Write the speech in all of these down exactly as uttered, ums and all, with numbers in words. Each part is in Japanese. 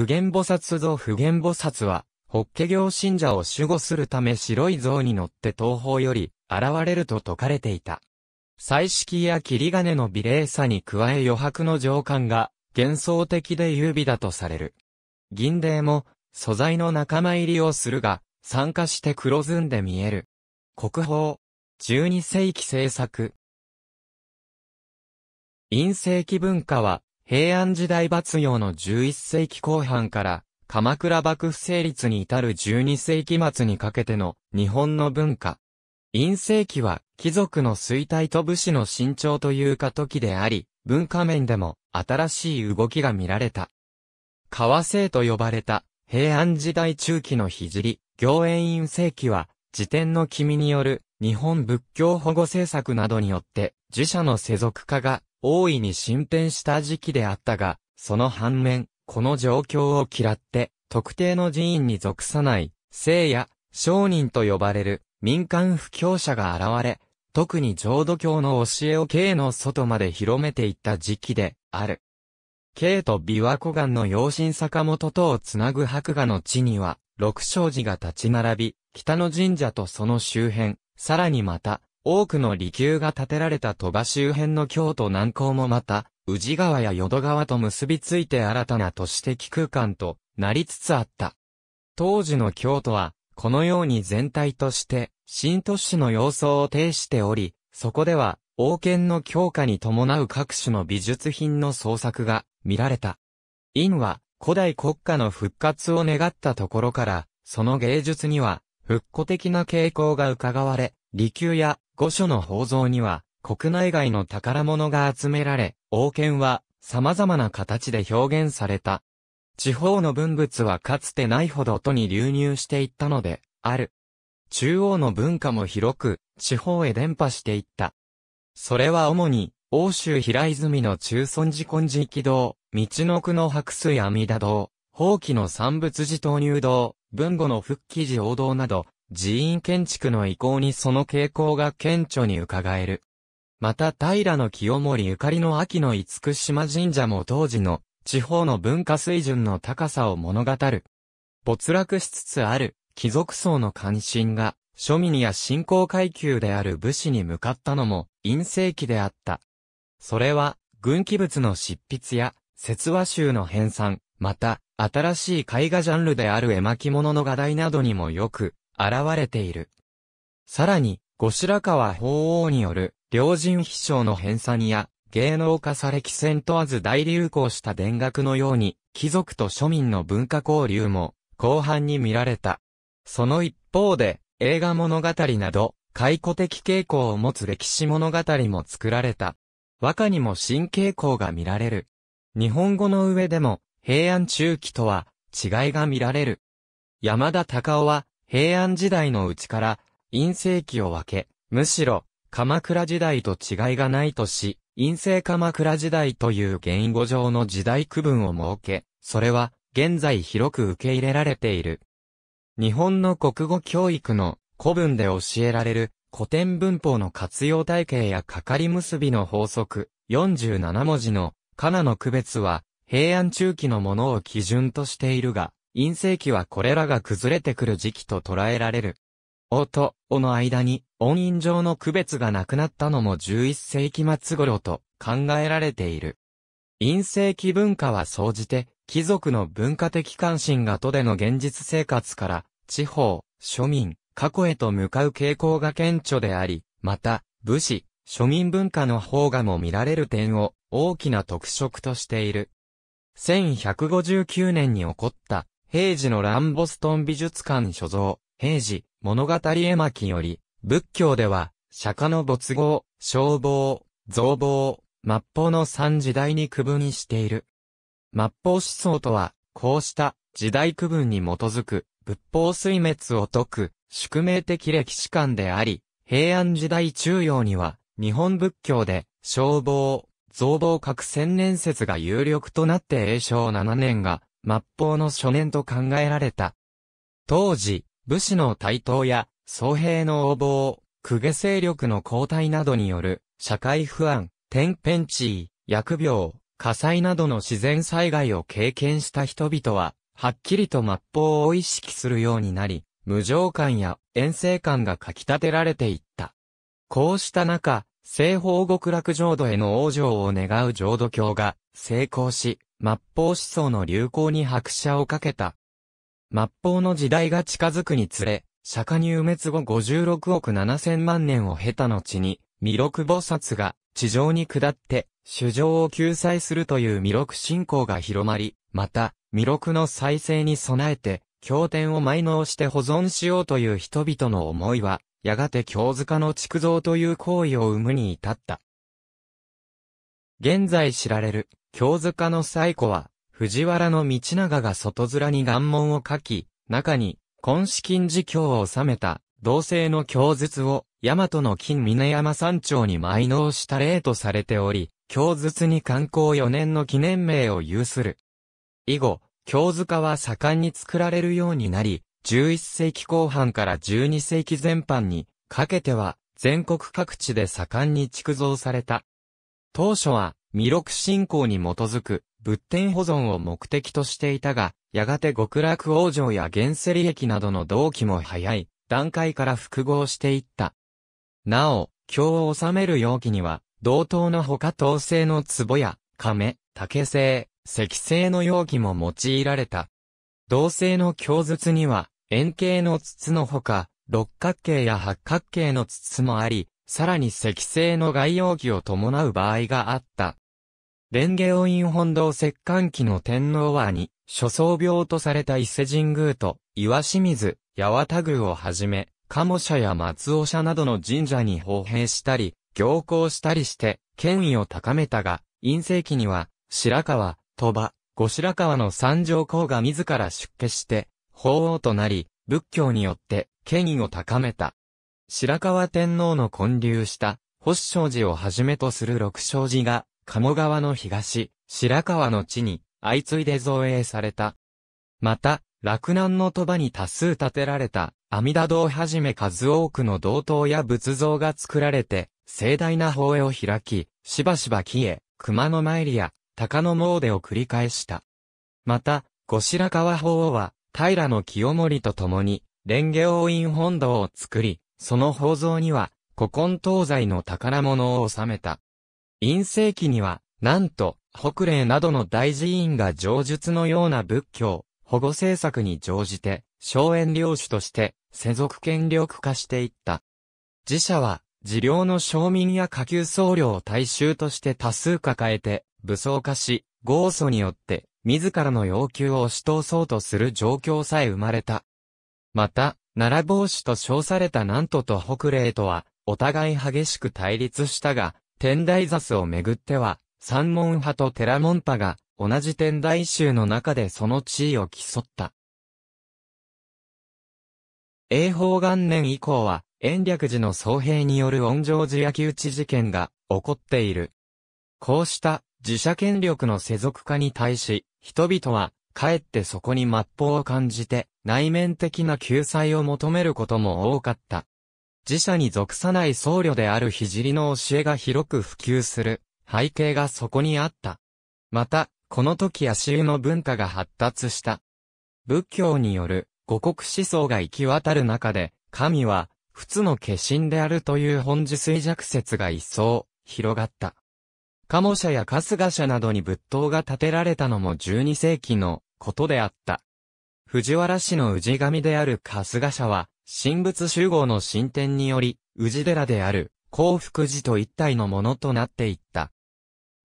普賢菩薩像。普賢菩薩は、法華経信者を守護するため白い像に乗って東方より現れると説かれていた。彩色や切金の美麗さに加え余白の情感が幻想的で優美だとされる。銀泥も素材の仲間入りをするが、酸化して黒ずんで見える。国宝。じゅうにせいき制作。殷世紀文化は、平安時代末葉のじゅういっせいきこう半から、鎌倉幕府成立に至るじゅうにせいきまつにかけての日本の文化。殷世紀は貴族の衰退と武士の伸長という過渡期であり、文化面でも新しい動きが見られた。河西と呼ばれた平安時代中期の聖行円院世紀は、持典の君による日本仏教保護政策などによって寺社の世俗化が大いに進展した時期であったが、その反面、この状況を嫌って、特定の寺院に属さない、僧や、商人と呼ばれる民間布教者が現れ、特に浄土教の教えを京の外まで広めていった時期である。京と琵琶湖岸の陽神坂本とをつなぐ白河の地には、六勝寺が立ち並び、北の神社とその周辺、さらにまた、多くの離宮が建てられた鳥羽周辺の京都南港もまた、宇治川や淀川と結びついて新たな都市的空間となりつつあった。当時の京都は、このように全体として、新都市の様相を呈しており、そこでは、王権の強化に伴う各種の美術品の創作が見られた。殷は、古代国家の復活を願ったところから、その芸術には、復古的な傾向が伺われ、離宮や御所の宝蔵には、国内外の宝物が集められ、王権は様々な形で表現された。地方の文物はかつてないほど都に流入していったので、ある。中央の文化も広く、地方へ伝播していった。それは主に、奥州平泉の中尊寺金色堂、道の区の白水阿弥陀堂、法器の三仏寺東入堂、文後の復帰寺王堂など、寺院建築の意向にその傾向が顕著に伺える。また平清盛ゆかりの秋の厳島神社も当時の地方の文化水準の高さを物語る。没落しつつある貴族層の関心が庶民や信仰階級である武士に向かったのも殷世紀であった。それは軍記物の執筆や説話集の編纂、また新しい絵画ジャンルである絵巻物の画題などにもよく現れている。さらに後白河法皇による良人秘抄の編纂や、芸能化され貴賤問わず大流行した田楽のように、貴族と庶民の文化交流も、後半に見られた。その一方で、映画物語など、回顧的傾向を持つ歴史物語も作られた。和歌にも新傾向が見られる。日本語の上でも、平安中期とは、違いが見られる。山田隆夫は、平安時代のうちから、殷世紀を分け、むしろ、鎌倉時代と違いがないとし、陰性鎌倉時代という言語上の時代区分を設け、それは現在広く受け入れられている。日本の国語教育の古文で教えられる古典文法の活用体系やかかり結びの法則よんじゅうななもじのかなの区別は平安中期のものを基準としているが、陰性期はこれらが崩れてくる時期と捉えられる。おと、おの間に、音韻上の区別がなくなったのもじゅういっせいきまつ頃と考えられている。殷世紀文化は総じて、貴族の文化的関心が都での現実生活から、地方、庶民、過去へと向かう傾向が顕著であり、また、武士、庶民文化の方がも見られる点を大きな特色としている。せんひゃくごじゅうきゅうねんに起こった、平治の乱ボストン美術館所蔵、平治、物語絵巻より、仏教では、釈迦の没号、消防、増防、末法の三時代に区分している。末法思想とは、こうした時代区分に基づく、仏法水滅を説く、宿命的歴史観であり、平安時代中葉には、日本仏教で、消防、増防各千年説が有力となってえいしょうななねんが、末法の初年と考えられた。当時、武士の台頭や、僧兵の横暴、公家勢力の後退などによる、社会不安、天変地異、疫病、火災などの自然災害を経験した人々は、はっきりと末法を意識するようになり、無常観や遠征観がかき立てられていった。こうした中、西方極楽浄土への往生を願う浄土教が成功し、末法思想の流行に拍車をかけた。末法の時代が近づくにつれ、釈迦入滅後ごじゅうろくおくななせんまんねんを経た後に、弥勒菩薩が地上に下って、衆生を救済するという弥勒信仰が広まり、また、弥勒の再生に備えて、経典を埋納して保存しようという人々の思いは、やがて経塚の築造という行為を生むに至った。現在知られる経塚の最古は、藤原道長が外面に願文を書き、中に、根子金寺経を収めた、同姓の経筒を、大和の金峰山山頂に埋納した例とされており、経筒に寛弘よねんの記念名を有する。以後、経塚は盛んに作られるようになり、じゅういっせいきこうはんからじゅうにせいきぜん半にかけては全国各地で盛んに築造された。当初は弥勒信仰に基づく仏典保存を目的としていたが、やがて極楽往生や現世利益などの同期も早い段階から複合していった。なお、経を収める容器には、同等のほか陶製の壺や、亀、竹製、石製の容器も用いられた。同製の経筒には、円形の筒のほか、六角形や八角形の筒もあり、さらに石製の外容器を伴う場合があった。蓮華院本堂摂関期の天皇はに、諸僧廟とされた伊勢神宮と、岩清水、八幡宮をはじめ、鴨社や松尾社などの神社に奉幣したり、行幸したりして、権威を高めたが、院政期には、白河、鳥羽、後白河の三上皇が自ら出家して、法皇となり、仏教によって、権威を高めた。白河天皇の建立した、法勝寺をはじめとする六勝寺が、鴨川の東、白河の地に、相次いで造営された。また、洛南の鳥羽に多数建てられた、阿弥陀堂をはじめ数多くの銅塔や仏像が作られて、盛大な法会を開き、しばしば帰依、熊野参りや、鷹の詣を繰り返した。また、後白河法皇は、平清盛と共に、蓮華院本堂を作り、その宝蔵には、古今東西の宝物を収めた。院政期には、なんと、北嶺などの大寺院が上述のような仏教、保護政策に乗じて、荘園領主として、世俗権力化していった。寺社は、自領の商民や下級僧侶を大衆として多数抱えて、武装化し、豪訴によって、自らの要求を押し通そうとする状況さえ生まれた。また、奈良法師と称された南都と北嶺とは、お互い激しく対立したが、天台座をめぐっては、三門派と寺門派が、同じ天台宗の中でその地位を競った。永保元年以降は、延暦寺の僧兵による温情寺焼き討ち事件が起こっている。こうした、自社権力の世俗化に対し、人々は、かえってそこに末法を感じて、内面的な救済を求めることも多かった。自社に属さない僧侶である聖の教えが広く普及する、背景がそこにあった。また、この時足湯の文化が発達した。仏教による、五穀思想が行き渡る中で、神は、仏の化身であるという本自衰弱説が一層、広がった。鴨社や春日社などに仏塔が建てられたのもじゅうにせいきのことであった。藤原氏の氏神である春日社は、神仏習合の進展により、氏寺である興福寺と一体のものとなっていった。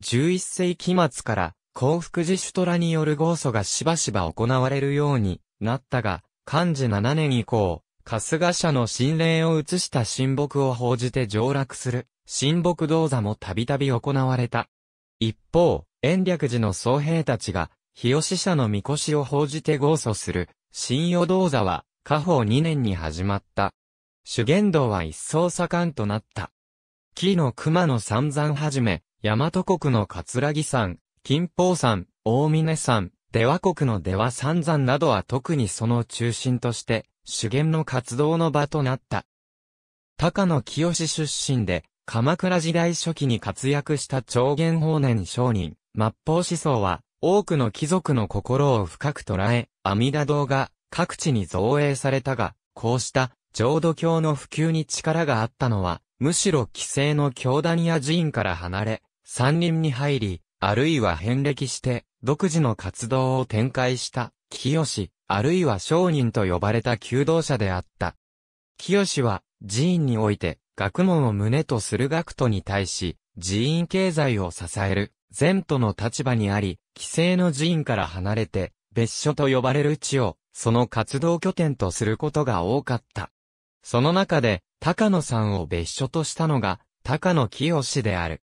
じゅういっせいき末から、興福寺主虎による豪訴がしばしば行われるようになったが、寛治ななねん以降、春日社の神霊を移した神木を報じて上洛する。神木銅座もたびたび行われた。一方、延暦寺の僧兵たちが、日吉社の神輿を奉じて豪訴する、神輿銅座は、嘉保にねんに始まった。修験道は一層盛んとなった。紀の熊野三山はじめ、大和国の葛城山、金峰山、大峰山、出羽国の出羽三山などは特にその中心として、修験の活動の場となった。高野清出身で、鎌倉時代初期に活躍した長元法然上人、末法思想は多くの貴族の心を深く捉え、阿弥陀堂が各地に造営されたが、こうした浄土教の普及に力があったのは、むしろ既成の教団や寺院から離れ、山林に入り、あるいは遍歴して、独自の活動を展開した、清、あるいは聖人と呼ばれた求道者であった。清は、寺院において、学問を旨とする学徒に対し、寺院経済を支える、前途の立場にあり、既成の寺院から離れて、別所と呼ばれる地を、その活動拠点とすることが多かった。その中で、高野山を別所としたのが、高野清である。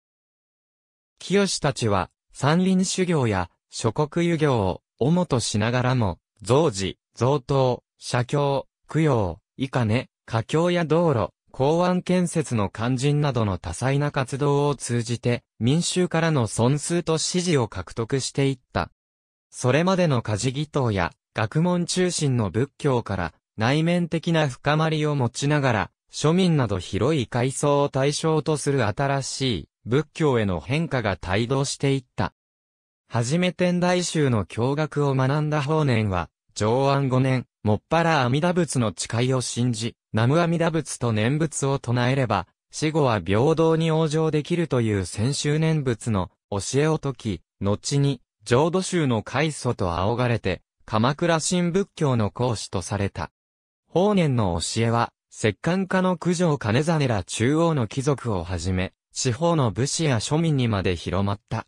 清たちは、山林修行や、諸国遊行を、主としながらも、造寺、造塔、写経、供養、いかね、架橋や道路、港湾建設の勧進などの多彩な活動を通じて、民衆からの尊崇と支持を獲得していった。それまでの家事義党や、学問中心の仏教から、内面的な深まりを持ちながら、庶民など広い階層を対象とする新しい仏教への変化が帯同していった。はじめ天台宗の教学を学んだ法然は、承安ごねん、もっぱら阿弥陀仏の誓いを信じ、南無阿弥陀仏と念仏を唱えれば、死後は平等に往生できるという専修念仏の教えを説き、後に浄土宗の開祖と仰がれて、鎌倉新仏教の講師とされた。法然の教えは、摂関家の九条兼実ら中央の貴族をはじめ、地方の武士や庶民にまで広まった。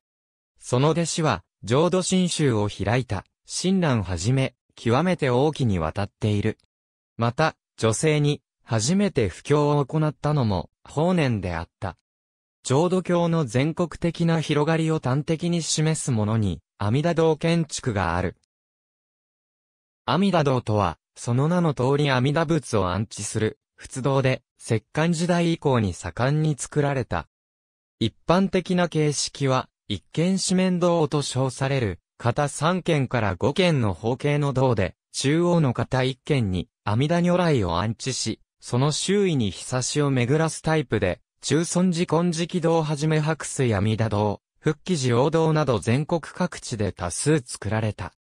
その弟子は、浄土真宗を開いた、親鸞はじめ、極めて多岐にわたっている。また、女性に、初めて布教を行ったのも、法然であった。浄土教の全国的な広がりを端的に示すものに、阿弥陀堂建築がある。阿弥陀堂とは、その名の通り阿弥陀仏を安置する、仏堂で、摂関時代以降に盛んに作られた。一般的な形式は、一間四面堂と称される、片三間から五間の方形の堂で、中央の片一間に、阿弥陀如来を安置し、その周囲にひさしを巡らすタイプで、中尊寺金色堂はじめ白水阿弥陀堂、復帰寺王堂など全国各地で多数作られた。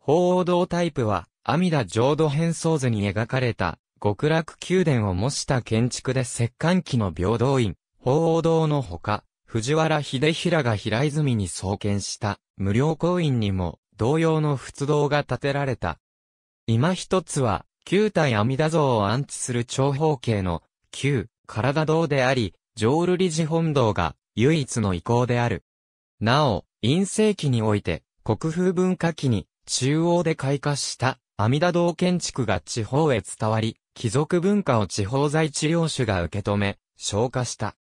法王堂タイプは、阿弥陀浄土変相図に描かれた、極楽宮殿を模した建築で摂関期の平等院、法王堂のほか、藤原秀衡が平泉に創建した、無量光院にも、同様の仏堂が建てられた。今一つは、九体阿弥陀像を安置する長方形の、九、体堂であり、浄瑠璃寺本堂が、唯一の遺構である。なお、院政期において、国風文化期に、中央で開花した、阿弥陀堂建築が地方へ伝わり、貴族文化を地方在地領主が受け止め、昇華した。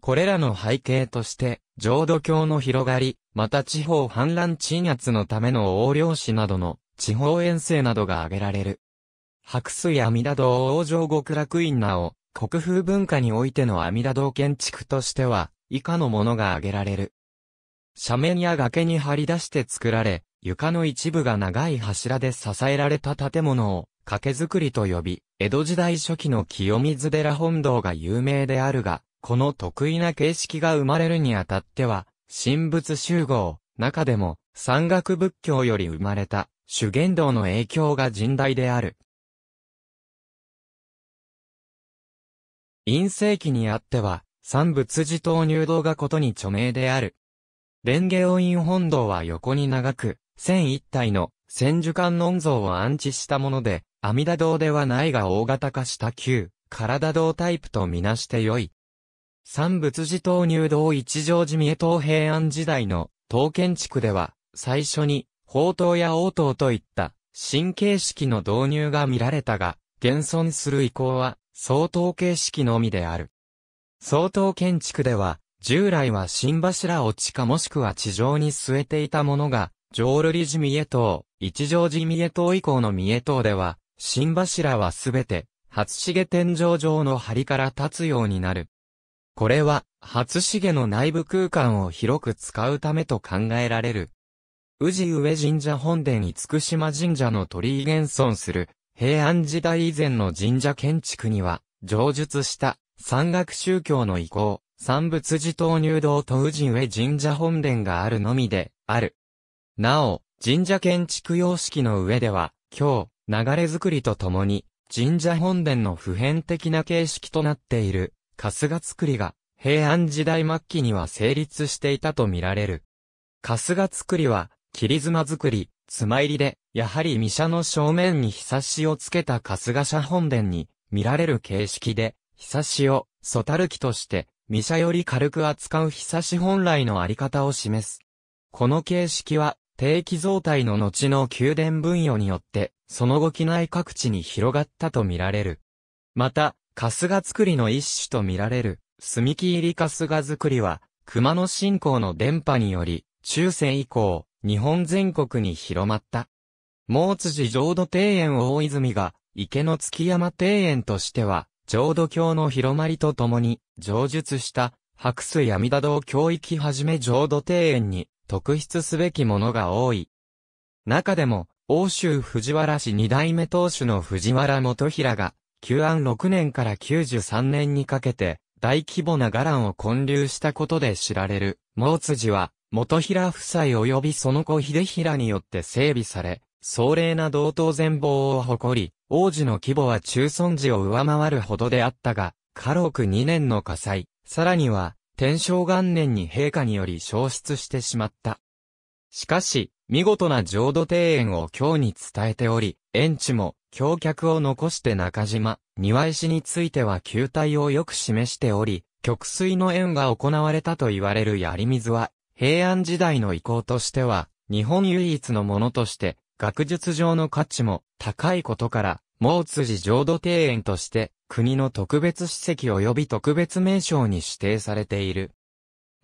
これらの背景として、浄土教の広がり、また地方反乱鎮圧のための横領士などの地方遠征などが挙げられる。白水阿弥陀堂往生極楽院なお、国風文化においての阿弥陀堂建築としては、以下のものが挙げられる。斜面や崖に張り出して作られ、床の一部が長い柱で支えられた建物を、掛け造りと呼び、江戸時代初期の清水寺本堂が有名であるが、この特異な形式が生まれるにあたっては、神仏習合、中でも、山岳仏教より生まれた、修験道の影響が甚大である。院政期にあっては、三仏寺等入道がことに著名である。蓮華王院本堂は横に長く、千一体の千手観音像を安置したもので、阿弥陀堂ではないが大型化した旧、体堂タイプとみなしてよい。三仏寺等入道一乗寺三重等平安時代の等建築では、最初に宝塔や応塔といった新形式の導入が見られたが、現存する遺構は双塔形式のみである。双塔建築では、従来は新柱を地下もしくは地上に据えていたものが、浄瑠璃寺三重塔、一乗寺三重塔以降の三重塔では、新柱はすべて、初重天井上の梁から立つようになる。これは、初重の内部空間を広く使うためと考えられる。宇治上神社本殿厳島神社の鳥居現存する、平安時代以前の神社建築には、上述した、山岳宗教の遺構。三仏寺東入道と宇治上神社本殿があるのみである。なお、神社建築様式の上では、今日、流れづくりとともに、神社本殿の普遍的な形式となっている、春日造りが、平安時代末期には成立していたとみられる。春日造りは、切妻造り、妻入りで、やはり御社の正面にひさしをつけた春日社本殿に、見られる形式で、ひさしを、粗垂木として、御社より軽く扱うひさし本来のあり方を示す。この形式は、定期造体の後の宮殿分与によって、その後畿内各地に広がったと見られる。また、春日造りの一種と見られる、澄木入り春日造りは、熊野信仰の伝播により、中世以降、日本全国に広まった。毛辻浄土庭園大泉が、池の月山庭園としては、浄土教の広まりとともに、上述した、白水阿弥陀堂教域はじめ浄土庭園に、特筆すべきものが多い。中でも、奥州藤原氏二代目当主の藤原元衡が、久安ろくねんからきゅうじゅうさんねんにかけて、大規模な伽藍を建立したことで知られる、毛辻は、元衡夫妻及びその子秀衡によって整備され、壮麗な道東全貌を誇り、王子の規模は中尊寺を上回るほどであったが、嘉禄にねんの火災、さらには、天正元年に陛下により焼失してしまった。しかし、見事な浄土庭園を京に伝えており、園地も、橋脚を残して中島、庭石については球体をよく示しており、曲水の縁が行われたと言われる槍水は、平安時代の遺構としては、日本唯一のものとして、学術上の価値も高いことから、毛辻浄土庭園として、国の特別史跡及び特別名称に指定されている。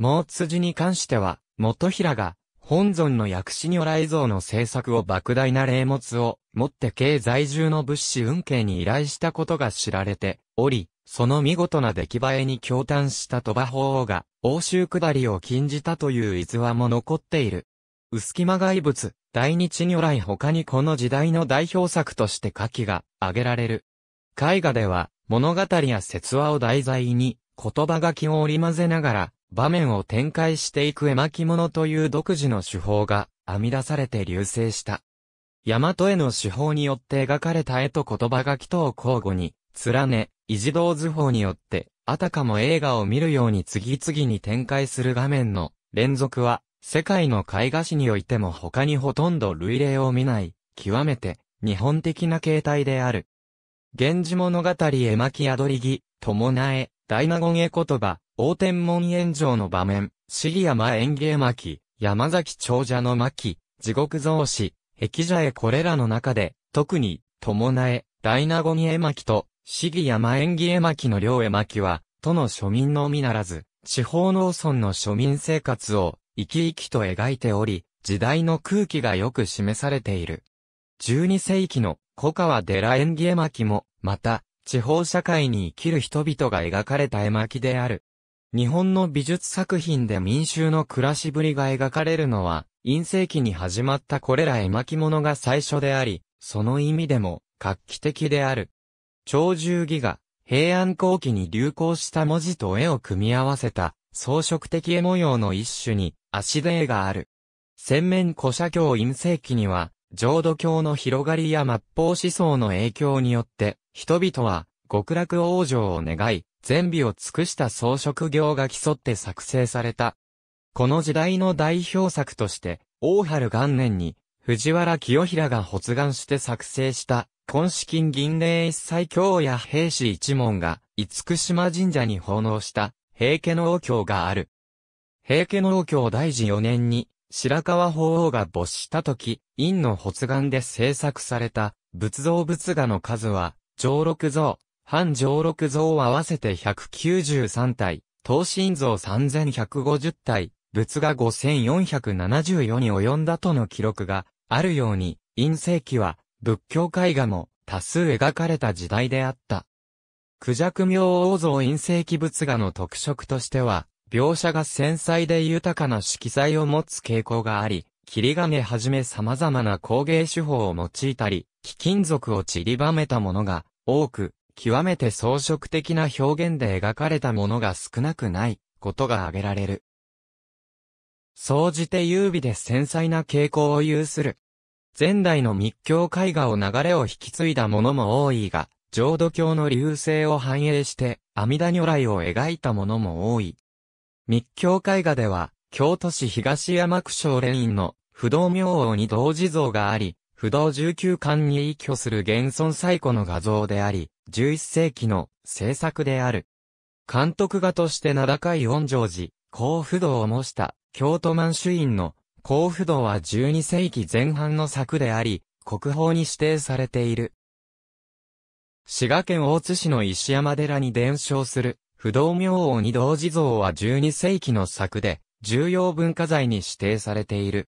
毛辻に関しては、元衡が、本尊の薬師如来像の制作を莫大な霊物を持って京在住の仏師運慶に依頼したことが知られており、その見事な出来栄えに驚嘆した鳥羽法皇が、奥州下りを禁じたという逸話も残っている。薄隙間外物、大日如来他にこの時代の代表作として下記が挙げられる。絵画では、物語や説話を題材に、言葉書きを織り交ぜながら、場面を展開していく絵巻物という独自の手法が編み出されて隆盛した。大和絵の手法によって描かれた絵と言葉書きとを交互に、連ね、維持道図法によって、あたかも映画を見るように次々に展開する画面の連続は、世界の絵画史においても他にほとんど類例を見ない、極めて日本的な形態である。源氏物語絵巻宿り木、友苗、大納言絵言葉、応天門炎上の場面、尻山演芸巻、山崎長者の巻、地獄草子、壁茶絵これらの中で、特に、友苗、大納言絵巻と、尻山演芸巻の両絵巻は、都の庶民のみならず、地方農村の庶民生活を、生き生きと描いており、時代の空気がよく示されている。じゅうにせいきの古川寺演技絵巻も、また、地方社会に生きる人々が描かれた絵巻である。日本の美術作品で民衆の暮らしぶりが描かれるのは、殷世紀に始まったこれら絵巻物が最初であり、その意味でも画期的である。鳥獣戯画、平安後期に流行した文字と絵を組み合わせた、装飾的絵模様の一種に、足手絵がある。洗面古写経殷世紀には、浄土教の広がりや末法思想の影響によって、人々は極楽往生を願い、善美を尽くした装飾業が競って作成された。この時代の代表作として、大治元年に藤原清衡が発願して作成した、根子金銀嶺一切経や兵士一門が、厳島神社に奉納した、平家の王教がある。平家の王教だいじよねんに、白河法皇が没した時、院の発願で制作された仏像仏画の数は、常六像、半常六像合わせてひゃくきゅうじゅうさんたい、等身像さんぜんひゃくごじゅったい、仏画ごせんよんひゃくななじゅうよんに及んだとの記録があるように、殷世紀は仏教絵画も多数描かれた時代であった。孔雀明王像殷世紀仏画の特色としては、描写が繊細で豊かな色彩を持つ傾向があり、切金はじめ様々な工芸手法を用いたり、貴金属を散りばめたものが多く、極めて装飾的な表現で描かれたものが少なくないことが挙げられる。総じて優美で繊細な傾向を有する。前代の密教絵画を流れを引き継いだものも多いが、浄土教の流星を反映して阿弥陀如来を描いたものも多い。密教絵画では、京都市東山区聖蓮院の不動明王に同時像があり、不動じゅうきゅうかんに依拠する現存最古の画像であり、じゅういっせいきの制作である。監督画として名高い恩城寺、興不動を模した京都満州院の興不動はじゅうにせいきぜんはんの作であり、国宝に指定されている。滋賀県大津市の石山寺に伝承する不動明王に同時像はじゅうにせいきの作で、重要文化財に指定されている。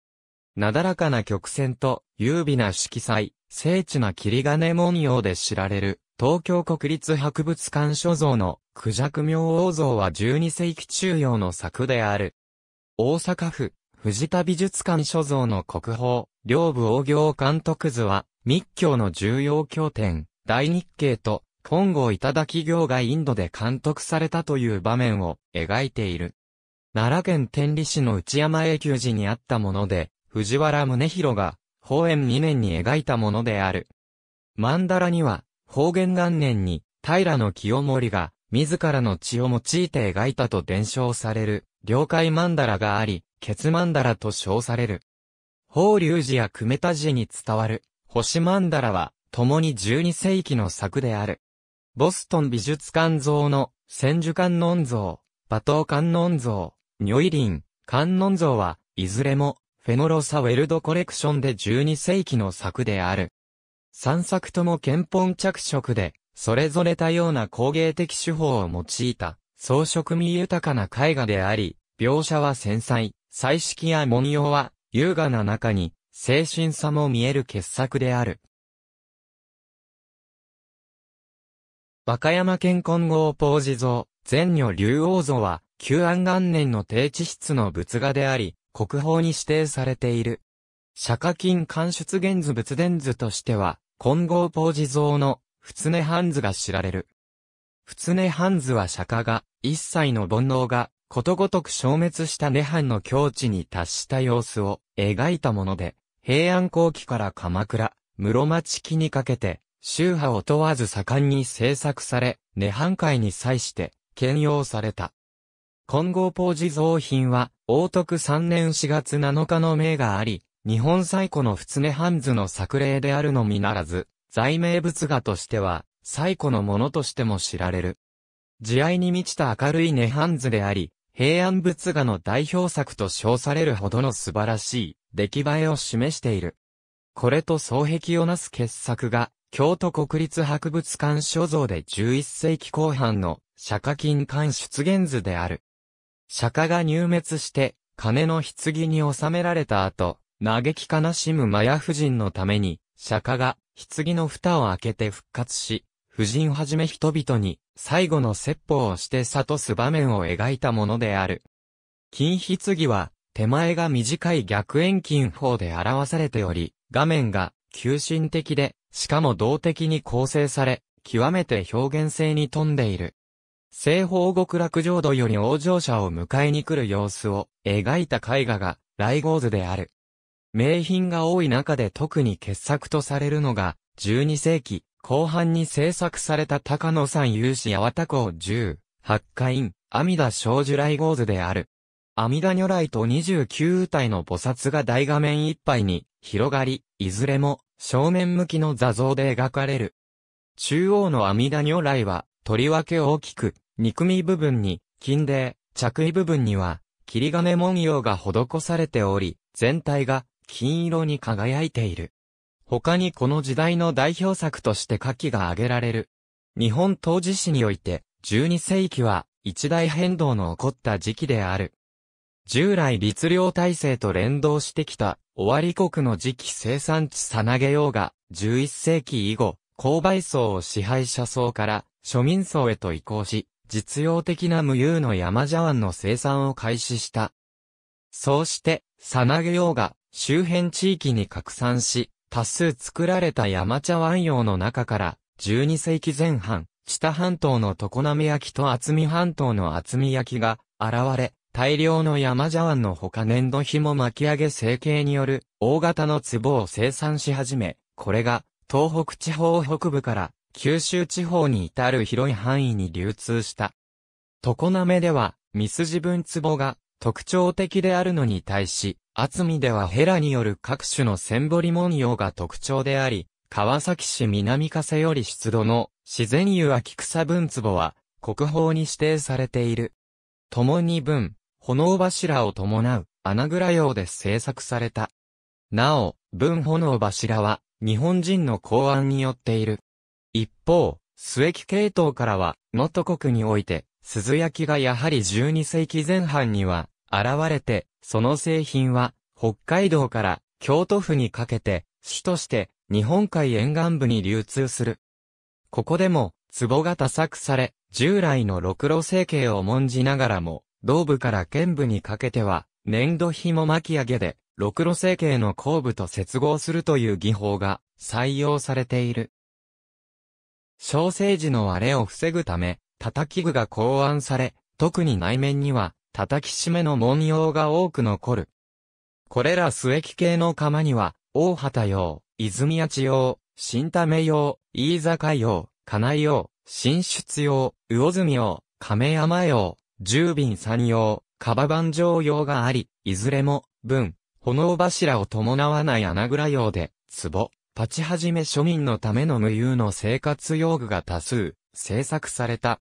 なだらかな曲線と優美な色彩、精緻な切金文様で知られる、東京国立博物館所蔵の孔雀明王像はじゅうにせいき中葉の作である。大阪府、藤田美術館所蔵の国宝、陵武王行監督図は、密教の重要経典、大日経と、本郷頂行がインドで監督されたという場面を描いている。奈良県天理市の内山永久寺にあったもので、藤原宗弘が、宝永にねんに描いたものである。曼荼羅には、宝元元年に、平清盛が、自らの血を用いて描いたと伝承される、領海曼荼羅があり、血曼荼羅と称される。法隆寺や久米田寺に伝わる、星曼荼羅は、共にじゅうにせいきの作である。ボストン美術館像の、千手観音像、馬頭観音像、如意輪、観音像は、いずれも、フェノロサ・ウェルドコレクションでじゅうにせいきの作である。さんさくとも絹本着色で、それぞれ多様な工芸的手法を用いた、装飾味豊かな絵画であり、描写は繊細、彩色や文様は優雅な中に、清新さも見える傑作である。和歌山県金剛法寺像、善女龍王像は、久安元年の低地質の仏画であり、国宝に指定されている。釈迦金観出現図仏伝図としては、金剛法寺像の仏根判図が知られる。仏根判図は釈迦が、一切の煩悩が、ことごとく消滅した涅槃の境地に達した様子を描いたもので、平安後期から鎌倉、室町期にかけて、宗派を問わず盛んに制作され、涅槃会に際して、献用された。金剛法寺造品は、応徳さんねんしがつなのかの銘があり、日本最古の仏根判図の作例であるのみならず、在名仏画としては、最古のものとしても知られる。慈愛に満ちた明るい涅槃図であり、平安仏画の代表作と称されるほどの素晴らしい、出来栄えを示している。これと双璧をなす傑作が、京都国立博物館所蔵でじゅういっせいきこうはんの、釈迦金観出現図である。釈迦が入滅して、金の棺に収められた後、嘆き悲しむマヤ夫人のために、釈迦が棺の蓋を開けて復活し、夫人はじめ人々に最後の説法をして諭す場面を描いたものである。金棺は、手前が短い逆遠近法で表されており、画面が急進的で、しかも動的に構成され、極めて表現性に富んでいる。西方極楽浄土より往生者を迎えに来る様子を描いた絵画が来迎図である。名品が多い中で特に傑作とされるのが、じゅうにせいきこうはんに制作された高野山有志八幡港十、八花院、阿弥陀小樹来迎図である。阿弥陀如来とにじゅうきゅうたいの菩薩が大画面いっぱいに広がり、いずれも正面向きの座像で描かれる。中央の阿弥陀如来は、とりわけ大きく、肉身部分に、金泥、着衣部分には、切金文様が施されており、全体が金色に輝いている。他にこの時代の代表作として下記が挙げられる。日本当時史において、じゅうにせいきは一大変動の起こった時期である。従来律令体制と連動してきた、尾張国の次期生産地さなげようが、じゅういっせいき以後、購買層を支配者層から庶民層へと移行し、実用的な無憂の山茶碗の生産を開始した。そうして、さなげようが周辺地域に拡散し、多数作られた山茶碗用の中から、じゅうにせいきぜん半、知多半島の常滑焼と渥美半島の渥美焼が現れ、大量の山茶碗のほか粘土紐巻き上げ成形による大型の壺を生産し始め、これが東北地方北部から九州地方に至る広い範囲に流通した。常滑では、三筋分壺が特徴的であるのに対し、厚見ではヘラによる各種の千堀文様が特徴であり、川崎市南加瀬より出土の自然釉秋草分壺は国宝に指定されている。共に文、炎柱を伴う穴蔵用で制作された。なお、文炎柱は日本人の考案によっている。一方、須益系統からは、能登国において、錫焼がやはりじゅうにせいきぜんはんには現れて、その製品は北海道から京都府にかけて主として日本海沿岸部に流通する。ここでも壺が多作され、従来のろくろ成形を重んじながらも、胴部から剣部にかけては粘土紐巻き上げでろくろ成形の後部と接合するという技法が採用されている。焼成時の割れを防ぐため、叩き具が考案され、特に内面には、叩き締めの文様が多く残る。これら須益系の釜には、大畑用、泉八用、新為用、飯坂用、金井用、新出用、魚住用、亀山用、十便山用、樺番状用があり、いずれも、文、炎柱を伴わない穴蔵用で、壺、パチはじめ庶民のための無憂の生活用具が多数、制作された。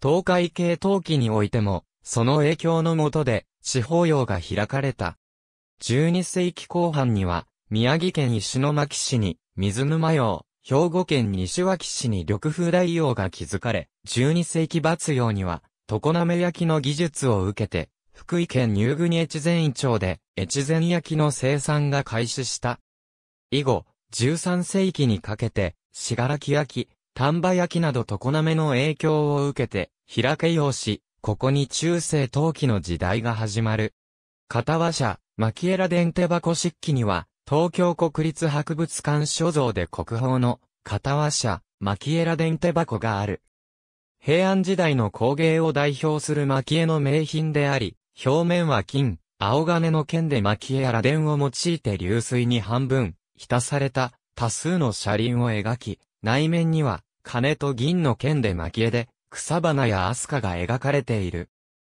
東海系陶器においても、その影響のもとで、地方窯が開かれた。じゅうにせいきこう半には、宮城県石巻市に水沼窯、兵庫県西脇市に緑風台窯が築かれ、じゅうにせいき末窯には、常滑焼の技術を受けて、福井県丹生国越前町で、越前焼の生産が開始した。以後、じゅうさんせいきにかけて、信楽焼、丹波焼など常滑の影響を受けて、開けようし、ここに中世陶器の時代が始まる。片輪社、蒔枝伝手箱漆器には、東京国立博物館所蔵で国宝の片輪社、蒔枝伝手箱がある。平安時代の工芸を代表する蒔絵の名品であり、表面は金、青金の剣で蒔枝伝を用いて流水に半分、浸された多数の車輪を描き、内面には、金と銀の剣で蒔絵で、草花やアスカが描かれている。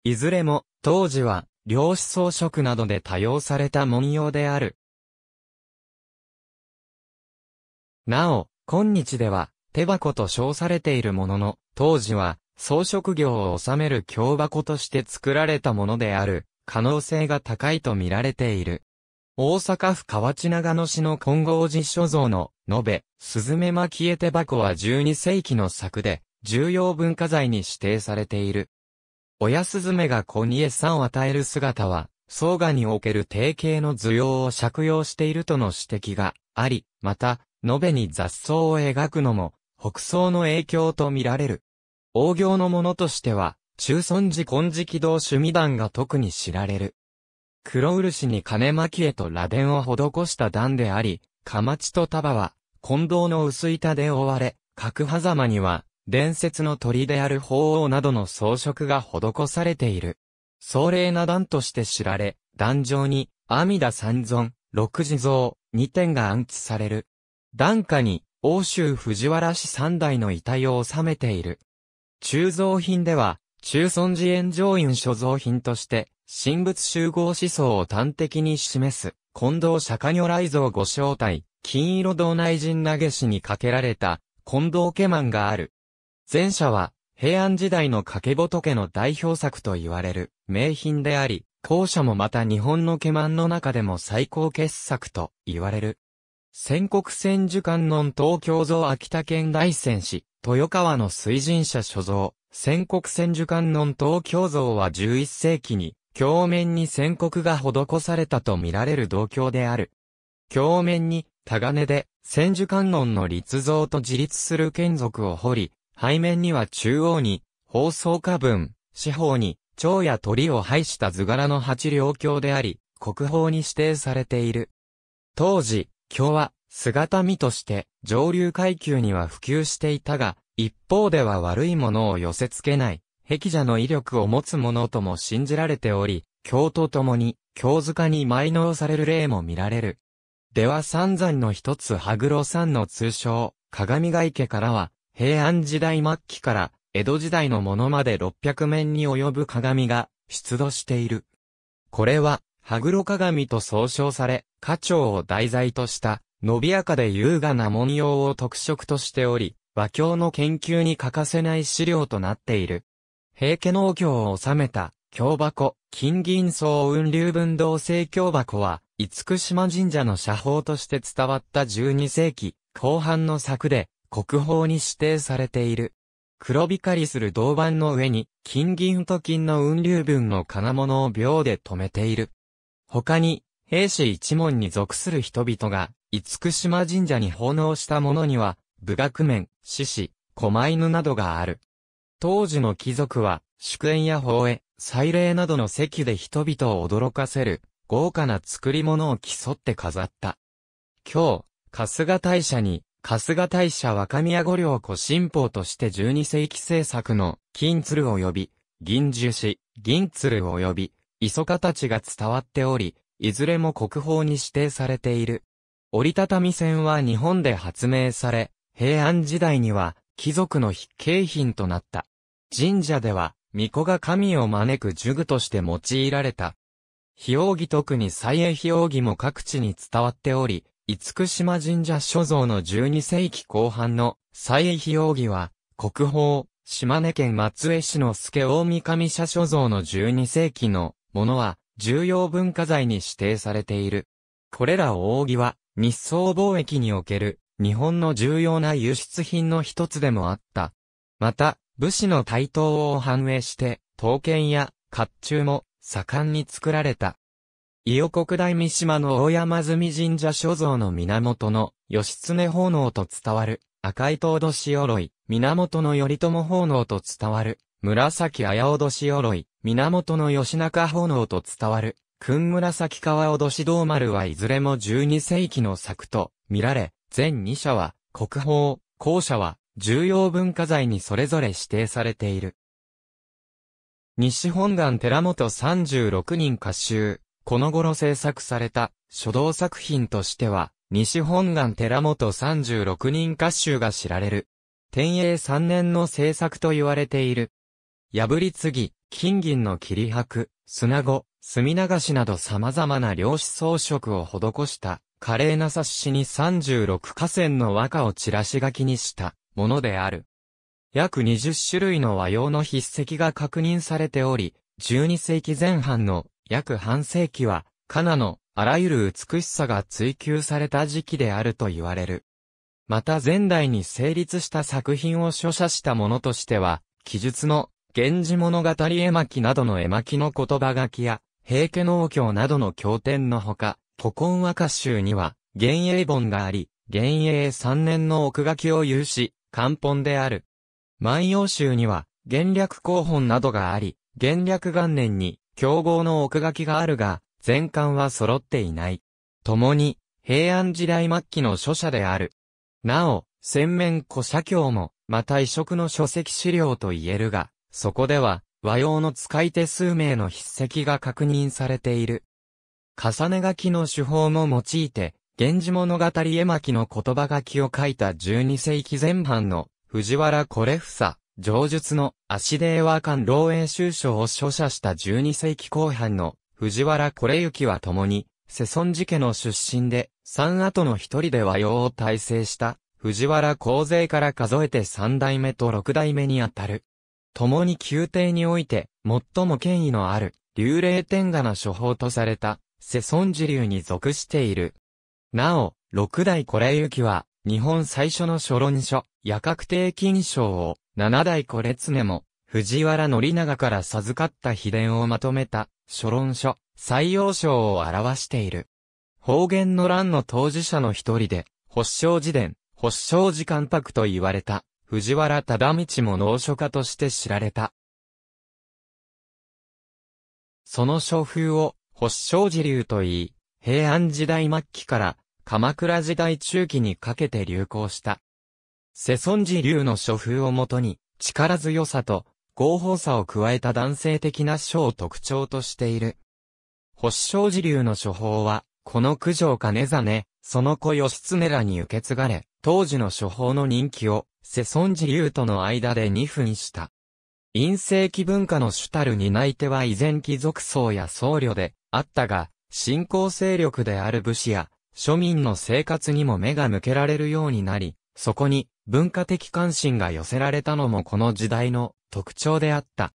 いずれも、当時は、料紙装飾などで多用された文様である。なお、今日では、手箱と称されているものの、当時は、装飾業を収める京箱として作られたものである、可能性が高いと見られている。大阪府河内長野市の金剛寺所蔵の、延べ、すずめ蒔絵手箱はじゅうにせいきの作で、重要文化財に指定されている。親スズメが子に餌を与える姿は、宗我における定型の図様を借用しているとの指摘があり、また、延べに雑草を描くのも、北宋の影響と見られる。王業のものとしては、中尊寺金色堂趣味団が特に知られる。黒漆に金蒔絵と螺鈿を施した段であり、かまちと束は、金銅の薄板で覆われ、角狭間には、伝説の鳥である鳳凰などの装飾が施されている。壮麗な段として知られ、段上に、阿弥陀三尊、六地蔵、二点が安置される。段下に、奥州藤原氏三代の遺体を収めている。鋳造品では、中尊寺円淨院所蔵品として、神仏集合思想を端的に示す、金銅釈迦如来像ご正体、金色堂内陣投げ師にかけられた、金銅化鬘がある。前者は、平安時代の掛け仏の代表作と言われる、名品であり、後者もまた日本の化鬘の中でも最高傑作と言われる。千国千手観音東京像秋田県大仙市、豊川の水神社所蔵、千国千手観音東京像はじゅういっせいきに、鏡面に線刻が施されたと見られる銅鏡である。鏡面に、タガネで、千手観音の立像と自立する眷属を彫り、背面には中央に、宝相花文、四方に、蝶や鳥を配した図柄の八稜鏡であり、国宝に指定されている。当時、鏡は、姿見として、上流階級には普及していたが、一方では悪いものを寄せ付けない。辟邪の威力を持つものとも信じられており、経とともに、経塚に埋納される例も見られる。出羽三山の一つ羽黒山の通称、鏡ヶ池からは、平安時代末期から江戸時代のものまでろっぴゃくめんに及ぶ鏡が出土している。これは、羽黒鏡と総称され、花鳥を題材とした、伸びやかで優雅な文様を特色としており、和経の研究に欠かせない資料となっている。平家農業を収めた、経箱、金銀総雲龍分銅製経箱は、厳島神社の社宝として伝わったじゅうにせいきこう半の作で、国宝に指定されている。黒光りする銅板の上に、金銀と金の雲龍分の金物を秒で留めている。他に、平氏一門に属する人々が、厳島神社に奉納したものには、舞楽面、獅子、狛犬などがある。当時の貴族は、祝宴や法会、祭礼などの席で人々を驚かせる、豪華な作り物を競って飾った。今日、春日大社に、春日大社若宮御料古神宝としてじゅうにせいき制作の金鶴及び銀樹枝、銀鶴及び磯形が伝わっており、いずれも国宝に指定されている。折りたたみ線は日本で発明され、平安時代には貴族の必携品となった。神社では、巫女が神を招く呪具として用いられた。ひおうぎ特に祭会ひおうぎも各地に伝わっており、厳島神社所蔵のじゅうにせいきこう半の祭会ひおうぎは、国宝、島根県松江市の助大神社所蔵のじゅうにせいきのものは、重要文化財に指定されている。これら扇は、日宋貿易における、日本の重要な輸出品の一つでもあった。また、武士の台頭を反映して、刀剣や甲冑も盛んに作られた。伊予国大三島の大山積神社所蔵の源の義経奉納と伝わる赤い唐土し鎧、源の頼朝奉納と伝わる紫綾脅し鎧、源の義仲奉納と伝わる訓紫川脅し胴丸はいずれもじゅうにせいきの作と見られ、全にしゃは国宝、後者は重要文化財にそれぞれ指定されている。西本願寺本さんじゅうろくにん歌集。この頃制作された書道作品としては、西本願寺本さんじゅうろくにん歌集が知られる。天永さんねんの制作と言われている。破り継ぎ、金銀の切り箔、砂子、墨流しなど様々な料紙装飾を施した、華麗な冊子にさんじゅうろくかせんの和歌をチラシ書きにしたものである。約にじゅっしゅるいの和様の筆跡が確認されており、じゅうにせいきぜん半の約半世紀は、かなのあらゆる美しさが追求された時期であると言われる。また前代に成立した作品を書写したものとしては、記述の源氏物語絵巻などの絵巻の言葉書きや、平家農協などの経典のほか、古今和歌集には、元永本があり、元永さんねんの奥書きを有し、漢本である。万葉集には、元暦後本などがあり、元暦元年に、競合の奥書きがあるが、全巻は揃っていない。共に、平安時代末期の書写である。なお、先面古写経も、また異色の書籍資料と言えるが、そこでは、和様の使い手数名の筆跡が確認されている。重ね書きの手法も用いて、源氏物語絵巻の言葉書きを書いたじゅうにせいきぜん半の、藤原惟房。上述の足手和漢朗英秋書を書写したじゅうにせいきこう半の藤原惟行は共に世孫寺家の出身で三後の一人で和様を大成した藤原洪勢から数えて三代目と六代目にあたる。共に宮廷において最も権威のある流麗典雅な書法とされた世孫寺流に属している。なお、六代惟行は日本最初の諸論書夜覚帝金賞を七代惟経も、藤原宣長から授かった秘伝をまとめた、諸論書、斎王章を表している。方言の乱の当事者の一人で、法性寺伝、法性寺関白と言われた、藤原忠通も能書家として知られた。その書風を、法性寺流と言い、平安時代末期から、鎌倉時代中期にかけて流行した。世孫寺流の書風をもとに、力強さと豪放さを加えた男性的な書を特徴としている。星照寺流の書法は、この九条兼実、その子義経らに受け継がれ、当時の書法の人気を、世尊寺流との間で二分した。殷世紀文化の主たる担い手は依然貴族層や僧侶であったが、新興勢力である武士や、庶民の生活にも目が向けられるようになり、そこに文化的関心が寄せられたのもこの時代の特徴であった。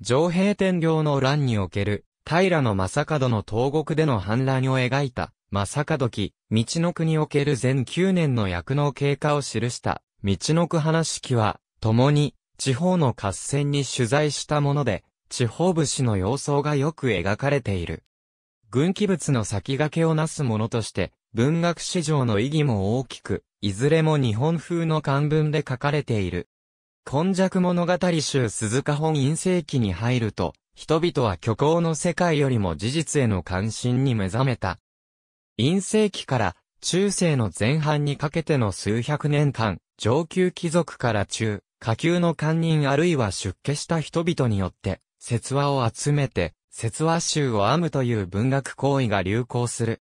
常平天領の乱における平将門の東国での反乱を描いた将門記、みちのくにおける全きゅうねんの役の経過を記したみちのく話記は、共に地方の合戦に取材したもので、地方武士の様相がよく描かれている。軍記物の先駆けをなすものとして、文学史上の意義も大きく、いずれも日本風の漢文で書かれている。今昔物語集鈴鹿本院世紀に入ると、人々は虚構の世界よりも事実への関心に目覚めた。院世紀から中世の前半にかけての数百年間、上級貴族から中、下級の官人あるいは出家した人々によって、説話を集めて、説話集を編むという文学行為が流行する。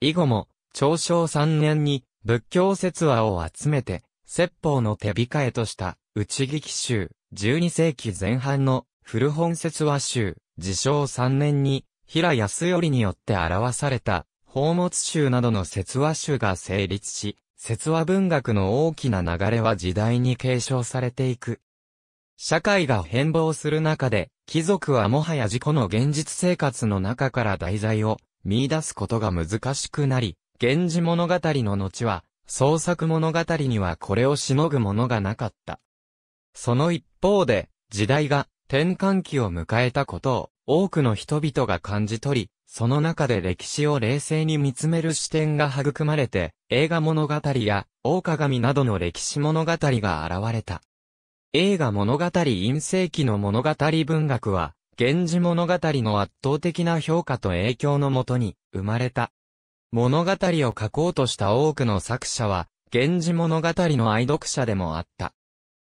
以後も、ちょうしょうさんねんに仏教説話を集めて、説法の手控えとした、内聞集、じゅうにせいきぜん半の古本説話集、じしょうさんねんに、平康頼によって表された、宝物集などの説話集が成立し、説話文学の大きな流れは時代に継承されていく。社会が変貌する中で、貴族はもはや自己の現実生活の中から題材を見出すことが難しくなり、源氏物語の後は、創作物語にはこれをしのぐものがなかった。その一方で、時代が転換期を迎えたことを多くの人々が感じ取り、その中で歴史を冷静に見つめる視点が育まれて、映画物語や大鏡などの歴史物語が現れた。映画物語院世紀の物語文学は、源氏物語の圧倒的な評価と影響のもとに生まれた。物語を書こうとした多くの作者は、源氏物語の愛読者でもあった。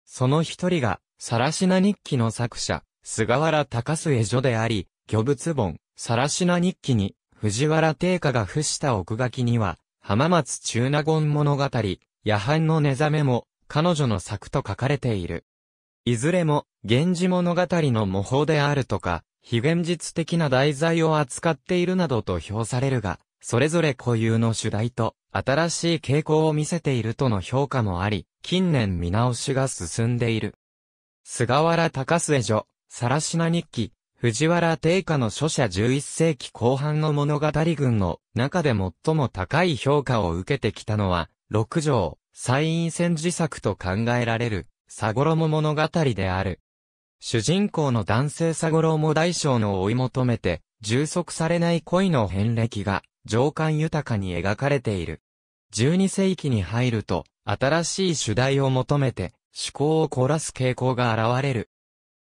その一人が、更級日記の作者、菅原高末序であり、虚仏本、更級日記に、藤原定家が付した奥書きには、浜松中納言物語、夜半の寝覚めも、彼女の作と書かれている。いずれも、源氏物語の模倣であるとか、非現実的な題材を扱っているなどと評されるが、それぞれ固有の主題と、新しい傾向を見せているとの評価もあり、近年見直しが進んでいる。菅原高末序、更級日記、藤原定家の著者じゅういっせいきこう半の物語群の中で最も高い評価を受けてきたのは、六条。西院戦時作と考えられる、佐五郎物語である。主人公の男性佐五郎も大将の追い求めて、充足されない恋の遍歴が、情感豊かに描かれている。じゅうにせいきに入ると、新しい主題を求めて、趣向を凝らす傾向が現れる。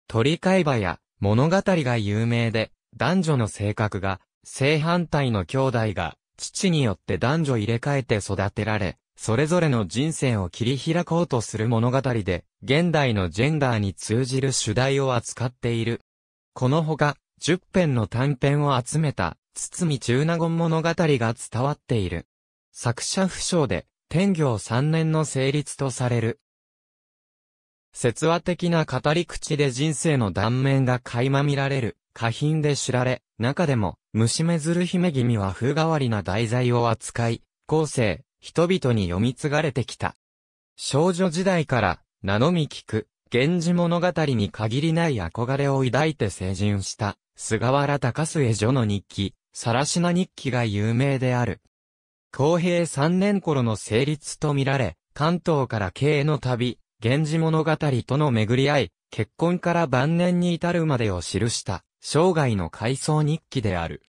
鳥飼馬や物語が有名で、男女の性格が、正反対の兄弟が、父によって男女入れ替えて育てられ、それぞれの人生を切り開こうとする物語で、現代のジェンダーに通じる主題を扱っている。このほか、じゅっぺんの短編を集めた、堤中納言物語が伝わっている。作者不詳で、天行さんねんの成立とされる。説話的な語り口で人生の断面が垣間見られる、歌品で知られ、中でも、虫めずる姫君は風変わりな題材を扱い、後世、人々に読み継がれてきた。少女時代から、名のみ聞く、源氏物語に限りない憧れを抱いて成人した、菅原高末序の日記、更級日記が有名である。弘平さんねん頃の成立と見られ、関東から京への旅、源氏物語との巡り合い、結婚から晩年に至るまでを記した、生涯の回想日記である。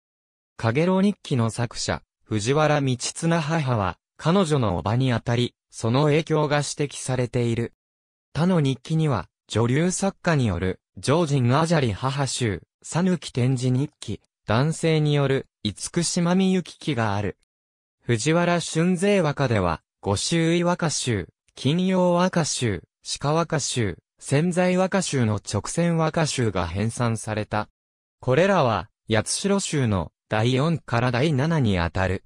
陽炎日記の作者、藤原道綱母は、彼女の叔母にあたり、その影響が指摘されている。他の日記には、女流作家による、常人あじゃり母集、さぬき天示日記、男性による、厳島みゆき記がある。藤原俊成和歌では、御周囲和歌集、金曜和歌集、鹿和歌集、潜在和歌集の直線和歌集が編纂された。これらは、八代集のだいよんからだいななにあたる。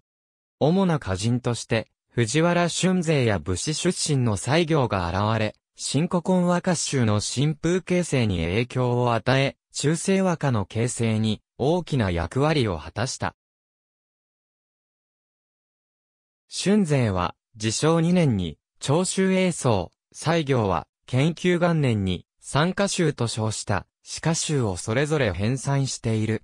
主な歌人として、藤原俊成や武士出身の西行が現れ、新古今和歌集の新風形成に影響を与え、中世和歌の形成に大きな役割を果たした。俊成は、治承にねんに、長州英宗、西行は、建久元年に、三歌集と称した、四歌集をそれぞれ編纂している。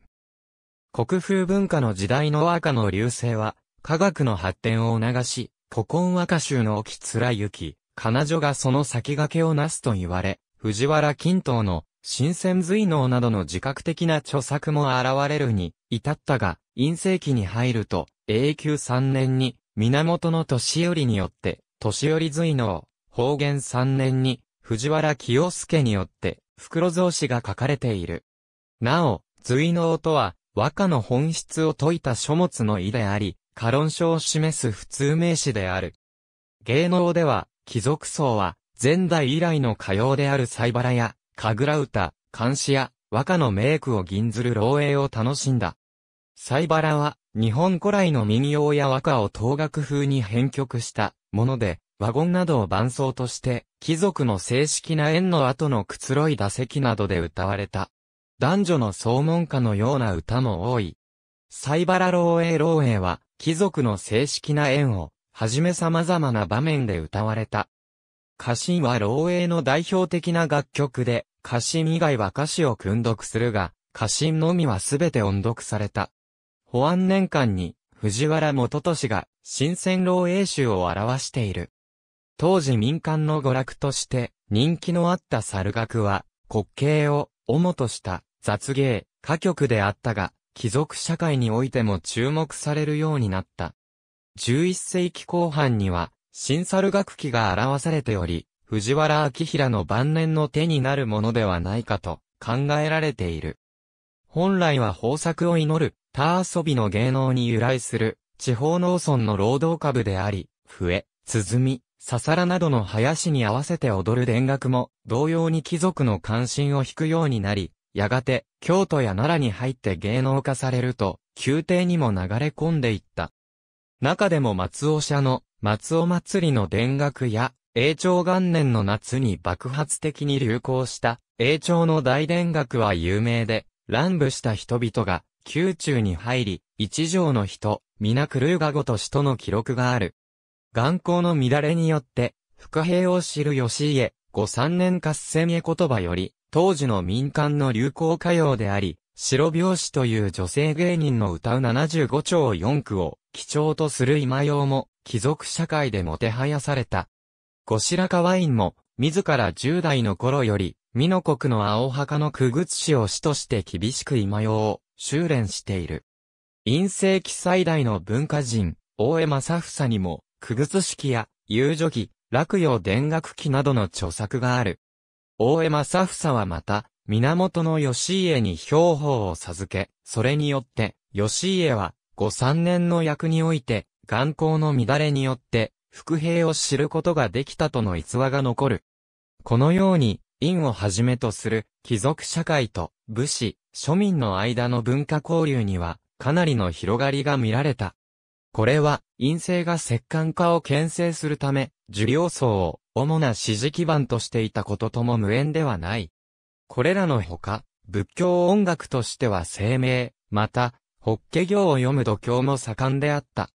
国風文化の時代の和歌の隆盛は、科学の発展を促し、古今和歌集の沖貫之、彼女がその先駆けをなすと言われ、藤原均等の、新鮮随能などの自覚的な著作も現れるに、至ったが、陰盛期に入ると、永久さんねんに、源利頼によって、利頼随能、宝元さんねんに、藤原清介によって、袋草子が書かれている。なお、随能とは、和歌の本質を説いた書物の意であり、歌論書を示す普通名詞である。芸能では、貴族層は、前代以来の歌謡である西原や、神楽歌、漢詩や、和歌の名句を吟ずる朗詠を楽しんだ。西原は、日本古来の民謡や和歌を唐楽風に編曲したもので、和言などを伴奏として、貴族の正式な宴の後のくつろい打席などで歌われた。男女の奏聞歌のような歌も多い。西原朗詠朗詠は、貴族の正式な宴を、はじめ様々な場面で歌われた。歌神は朗詠の代表的な楽曲で、歌神以外は歌詞を訓読するが、歌神のみはすべて音読された。保安年間に、藤原基俊が、新鮮朗詠集を表している。当時民間の娯楽として、人気のあった猿楽は、滑稽を、主とした、雑芸、歌曲であったが、貴族社会においても注目されるようになった。じゅういっせいきこう半には、新猿楽器が表されており、藤原明衡の晩年の手になるものではないかと考えられている。本来は豊作を祈る、田遊びの芸能に由来する、地方農村の労働歌舞であり、笛、鼓、ささらなどの囃子に合わせて踊る田楽も、同様に貴族の関心を引くようになり、やがて、京都や奈良に入って芸能化されると、宮廷にも流れ込んでいった。中でも松尾社の、松尾祭りの田楽や、永長元年の夏に爆発的に流行した、永長の大田楽は有名で、乱舞した人々が、宮中に入り、一条の人、皆狂うがごとしとの記録がある。眼光の乱れによって、伏兵を知る義家、御三年合戦へ言葉より、当時の民間の流行歌謡であり、白拍子という女性芸人の歌うななじゅうごちょうよんくを基調とする今用も貴族社会でもてはやされた。後白河院も自らじゅうだいの頃より、美濃国の青墓の傀儡師を師として厳しく今用を修練している。陰盛期最大の文化人、大江正房にも、傀儡式や遊女記、洛陽田楽記などの著作がある。大江正房はまた、源義家に兵法を授け、それによって、義家は、後三年の役において、眼光の乱れによって、伏兵を知ることができたとの逸話が残る。このように、院をはじめとする、貴族社会と、武士、庶民の間の文化交流には、かなりの広がりが見られた。これは、院政が摂関化を牽制するため、受領僧を、主な支持基盤としていたこととも無縁ではない。これらのほか、仏教音楽としては声明、また、法華経を読む度胸も盛んであった。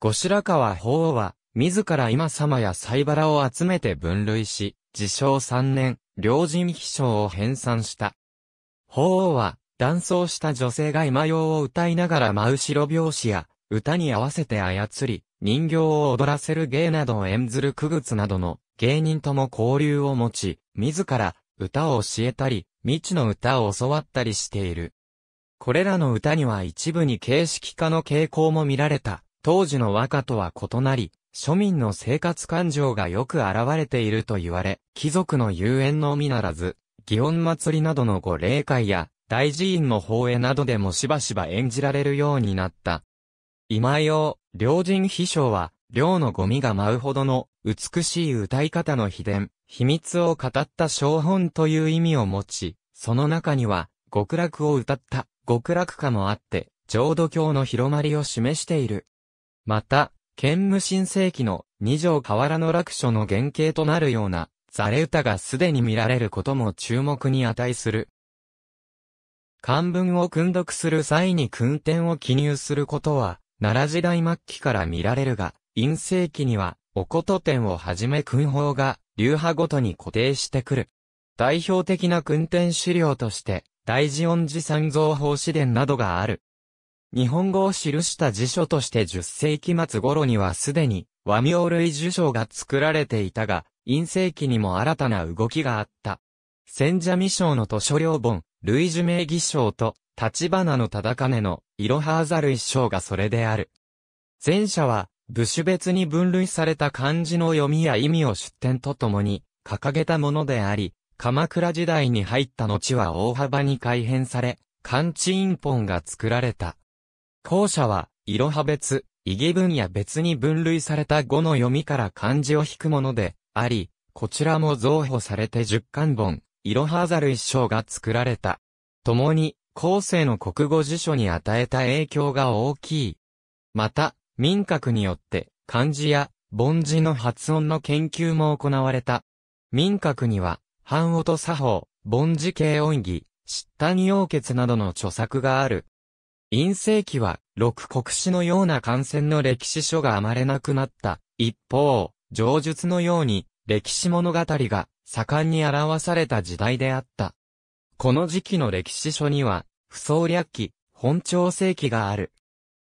後白河法皇は、自ら今様や西原を集めて分類し、治承さんねん、良人秘抄を編纂した。法皇は、男装した女性が今用を歌いながら舞う白拍子や、歌に合わせて操り、人形を踊らせる芸などを演ずる傀儡などの、芸人とも交流を持ち、自ら歌を教えたり、未知の歌を教わったりしている。これらの歌には一部に形式化の傾向も見られた。当時の和歌とは異なり、庶民の生活感情がよく現れていると言われ、貴族の遊園のみならず、祇園祭りなどの御例会や、大寺院の法会などでもしばしば演じられるようになった。今用、良人秘抄は、猟のゴミが舞うほどの美しい歌い方の秘伝、秘密を語った唱本という意味を持ち、その中には、極楽を歌った、極楽歌もあって、浄土教の広まりを示している。また、建武新世紀の二条河原の楽書の原型となるような、ざれ歌がすでに見られることも注目に値する。漢文を訓読する際に訓典を記入することは、奈良時代末期から見られるが、殷世紀には、おこと典をはじめ訓法が、流派ごとに固定してくる。代表的な訓典資料として、大慈恩寺三蔵法師伝などがある。日本語を記した辞書としてじゅっ世紀末頃にはすでに、和名類呪抄が作られていたが、殷世紀にも新たな動きがあった。千社未抄の図書両本、類呪名義抄と、立花の忠兼の、いろはあざ類抄がそれである。前者は、部首別に分類された漢字の読みや意味を出典とともに、掲げたものであり、鎌倉時代に入った後は大幅に改変され、漢字印本が作られた。後者は、いろは別、意義分野別に分類された語の読みから漢字を引くもので、あり、こちらも増補されて十巻本、いろはあざ類抄が作られた。共に、後世の国語辞書に与えた影響が大きい。また、民革によって、漢字や、梵字の発音の研究も行われた。民革には、版音作法、梵字形音義、七端要訣などの著作がある。殷世紀は、六国史のような漢宣の歴史書があまれなくなった。一方、上述のように、歴史物語が、盛んに表された時代であった。この時期の歴史書には、不創略記、本朝世記がある。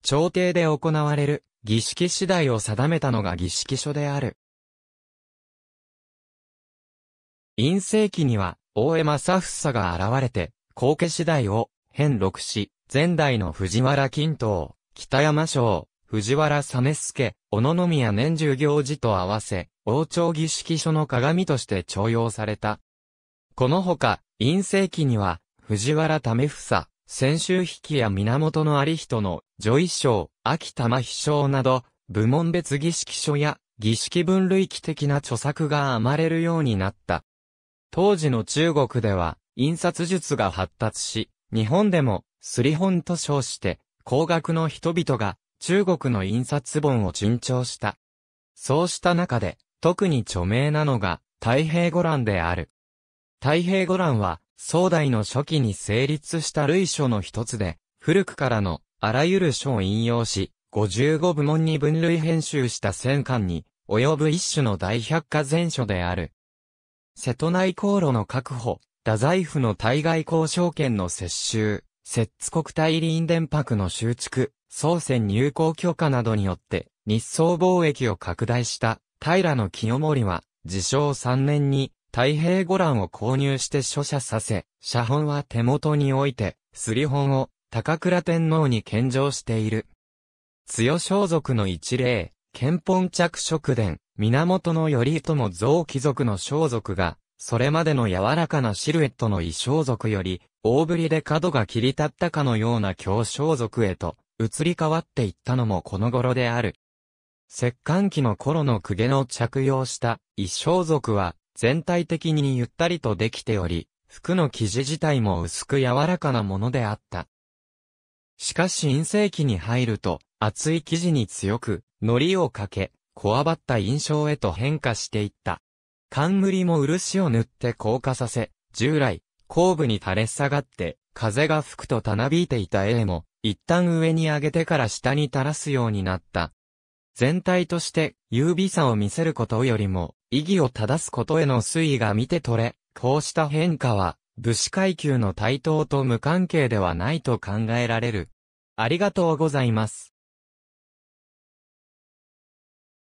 朝廷で行われる、儀式次第を定めたのが儀式書である。殷世紀には、大江正房が現れて、後家次第を、編録し、前代の藤原近東、北山章、藤原実資、小野宮年中行事と合わせ、王朝儀式書の鏡として重用された。このほか、殷世紀には、藤原為房、泉州筆記や源有人の、叙一抄、秋玉飛抄など、部門別儀式書や、儀式分類記的な著作が編まれるようになった。当時の中国では、印刷術が発達し、日本でも、刷り本と称して、高額の人々が、中国の印刷本を珍重した。そうした中で、特に著名なのが、太平御覧である。太平御覧は、宋代の初期に成立した類書の一つで、古くからの、あらゆる書を引用し、ごじゅうご部門に分類編集したせんかんに、及ぶ一種の大百科全書である。瀬戸内航路の確保、太宰府の対外交渉権の接収、摂津国対林電泊の修築、宋船入港許可などによって、日宋貿易を拡大した、平清盛は、治承さんねんに、太平御覧を購入して書写させ、写本は手元に置いて、刷り本を、高倉天皇に献上している。強装束の一例、献本着色伝、源頼朝造貴族の装束が、それまでの柔らかなシルエットの異装束より、大ぶりで角が切り立ったかのような強装束へと、移り変わっていったのもこの頃である。摂関期の頃の公家の着用した異装束は、全体的にゆったりとできており、服の生地自体も薄く柔らかなものであった。しかし殷世紀に入ると、厚い生地に強く、糊をかけ、こわばった印象へと変化していった。冠も漆を塗って硬化させ、従来、後部に垂れ下がって、風が吹くとたなびいていた絵も、一旦上に上げてから下に垂らすようになった。全体として、優美さを見せることよりも、意義を正すことへの推移が見て取れ、こうした変化は、武士階級の台頭と無関係ではないと考えられる。ありがとうございます。